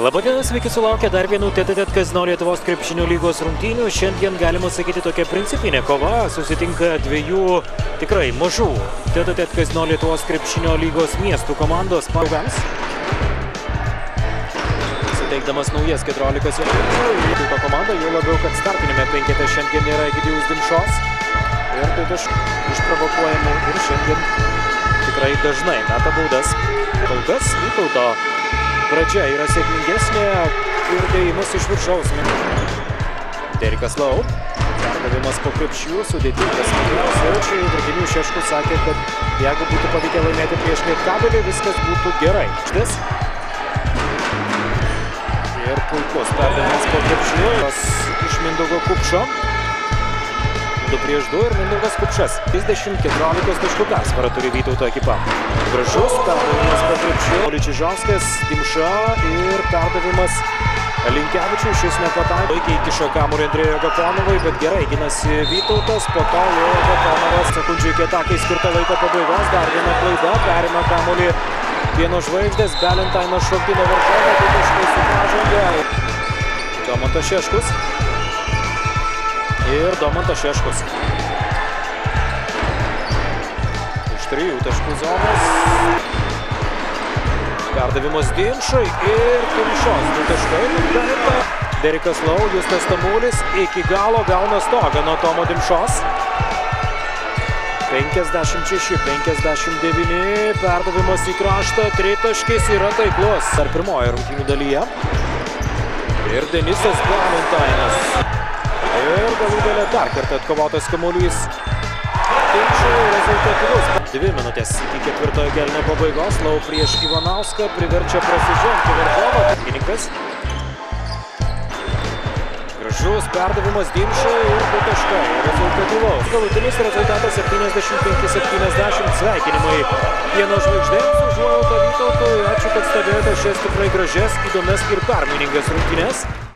Labadienas, sveiki sulaukia dar vienų TTT kazino Lietuvos krepšinio lygos rungtynių. Šiandien galima sakyti tokia principinė kova, susitinka dviejų tikrai mažų TTT kazino Lietuvos krepšinio lygos miestų komandos paugams. Suteikdamas naujas 14 sekundžių, ta komanda, jau labiau, kad startiniame penkete šiandien yra Egidijus Dimšos. Ir tai išprovokuojami ir šiandien tikrai dažnai meta baudas. Kol kas Vytauto pradžia yra sėkmingesnė ir dėjimas iš viršaus. Derikas Lau, perdavimas po krepšių, sudėtingas metimas. Jaučiai, Andrėjus Šeškus sakė, kad jeigu būtų pavykę laimėti prieš Lietkabelį, viskas būtų gerai. Štis. Ir puikus perdavimas po krepšių iš Mindaugo Kupšo. 2 prieš 2 ir Melnugas Kupšas. 30-14 taškų persvarą turi Vytauto ekipa. Vračius, perdavimas po krepšių. Čžovskės, Dimša ir perdavimas Linkevičius. Šis nepataiko. Puikiai kišo kamuolį Andrėjui Gakonovui, bet gerai ginasi Vytautas. Po to jau Gakonovas. Sekundžių iki atakai skirto laiko pabaigos. Dar viena klaida. Perima kamuolį Pieno žvaigždės. Balentainas šokdino Verbovą. Tai taškai su pražanga. Domantas Šeškus. Ir Domantas Šeškus. Iš 3 taškų zonos. Perdavimas Dimšai ir Dimšos 2 taškai. Derikas Lau, Justas Tamulis iki galo gauna stogą nuo Tomo Dimšos. 56-59. Perdavimas į kraštą. 3 taškais yra taiklus. Dar pirmoje rungtynių dalyje. Ir Denisas Klimentainas. Ir galų gale dar kartą atkovotas kamuolys. Dimša rezultatyvus. 2 minutės iki 4 kėlinio pabaigos. Lau prieš Ivanauską priverčia prasižengti Verbova. Takininkas. Gražus perdavimas Dimšai ir 2 taškai. Rezultatyvaus. Galutinis rezultatas 75-70. Sveikinimai Pieno žvaigždėms. Užuojauta Vytautui. Ačiū, kad stebėjote šias tikrai gražias, įdomias ir permainingas rungtynes.